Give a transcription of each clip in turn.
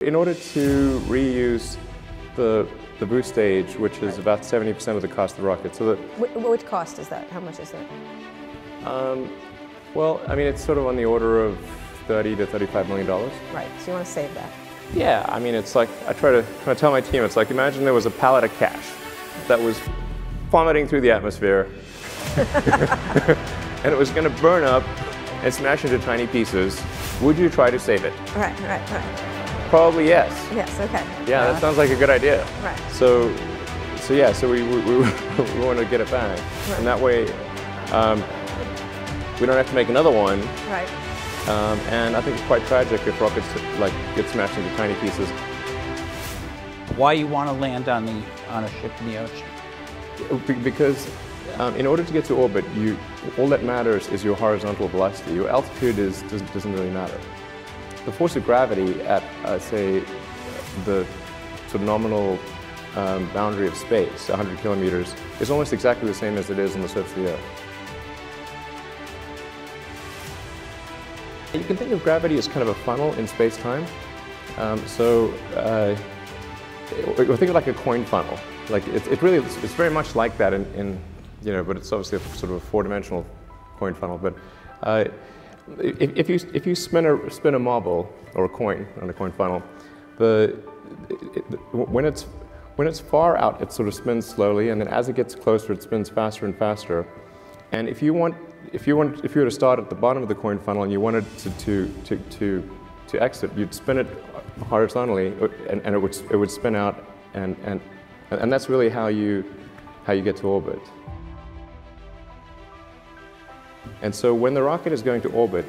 In order to reuse the boost stage, which is about 70% of the cost of the rocket, so that what cost is that? How much is that? Well, I mean, it's sort of on the order of $30 to $35 million. Right. So you want to save that? Yeah. I mean, it's like I try to tell my team, it's like imagine there was a pallet of cash that was vomiting through the atmosphere, and it was going to burn up and smash into tiny pieces. Would you try to save it? Right. Right. Right. Probably yes. Yes, okay. Yeah, that sounds like a good idea. Right. So we want to get it back. Right. And that way, we don't have to make another one. Right. And I think it's quite tragic if rockets get smashed into tiny pieces. Why you want to land on a ship in the ocean? Because in order to get to orbit, all that matters is your horizontal velocity. Your altitude doesn't really matter. The force of gravity at, say, the sort of nominal boundary of space, 100 kilometers, is almost exactly the same as it is on the surface of the Earth. You can think of gravity as kind of a funnel in space-time. Or think of like a coin funnel. Like it's very much like that in but it's obviously a sort of a four-dimensional coin funnel. But If you spin a marble or a coin on a coin funnel, when it's far out, it sort of spins slowly, and then as it gets closer, it spins faster and faster. And if you were to start at the bottom of the coin funnel and you wanted to exit, you'd spin it horizontally, and it would spin out, and that's really how you get to orbit. And so when the rocket is going to orbit,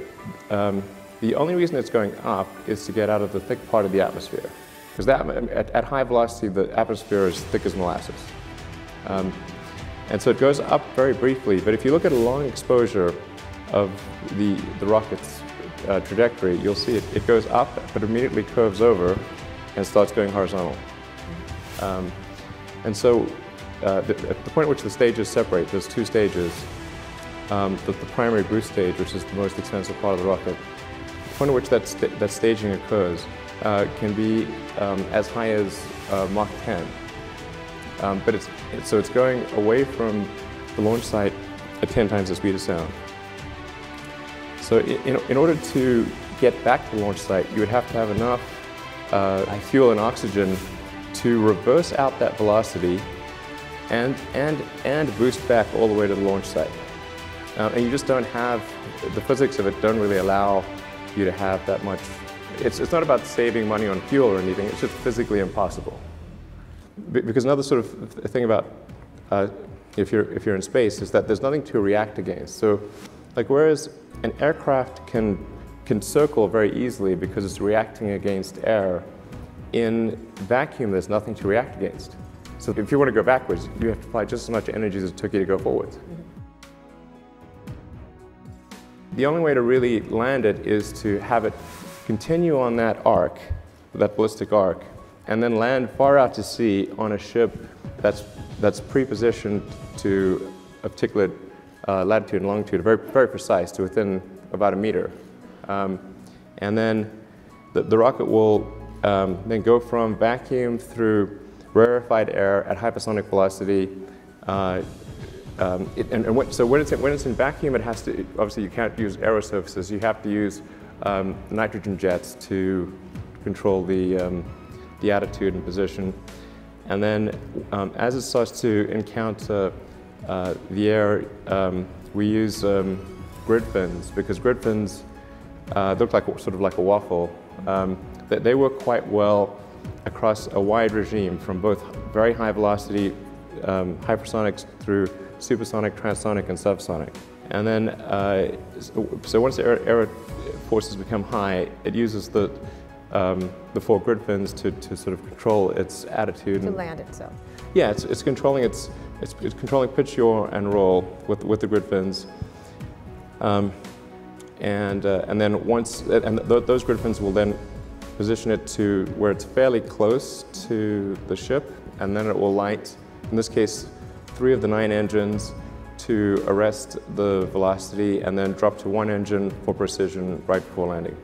the only reason it's going up is to get out of the thick part of the atmosphere. Because at high velocity, the atmosphere is thick as molasses. And so it goes up very briefly, but if you look at a long exposure of the rocket's trajectory, you'll see it goes up, but immediately curves over and starts going horizontal. At the point at which the stages separate, there's two stages. The primary boost stage, which is the most expensive part of the rocket, the point at which that staging occurs can be as high as Mach 10. So it's going away from the launch site at 10 times the speed of sound. So in order to get back to the launch site, you would have to have enough fuel and oxygen to reverse out that velocity and boost back all the way to the launch site. And you just don't have, the physics of it don't really allow you to have that much. It's not about saving money on fuel or anything, it's just physically impossible. Because another sort of thing about if you're in space is that there's nothing to react against. So like whereas an aircraft can circle very easily because it's reacting against air, in vacuum there's nothing to react against. So if you want to go backwards, you have to apply just as much energy as it took you to go forwards. The only way to really land it is to have it continue on that arc, that ballistic arc, and then land far out to sea on a ship that's pre-positioned to a particular latitude and longitude, very, very precise, to within about a meter. And then the rocket will then go from vacuum through rarefied air at hypersonic velocity. So when it's in vacuum, it has to, obviously you can't use aerosurfaces, you have to use nitrogen jets to control the attitude and position. And then as it starts to encounter the air, we use grid fins, because grid fins look like sort of like a waffle. They work quite well across a wide regime, from both very high velocity hypersonics through supersonic, transonic, and subsonic. And then, so once the air forces become high, it uses the four grid fins to sort of control its attitude. To land itself. Yeah, it's controlling pitch, yaw, and roll with the grid fins. And then those grid fins will then position it to where it's fairly close to the ship, and then it will light. In this case, 3 of the 9 engines to arrest the velocity, and then drop to 1 engine for precision right before landing.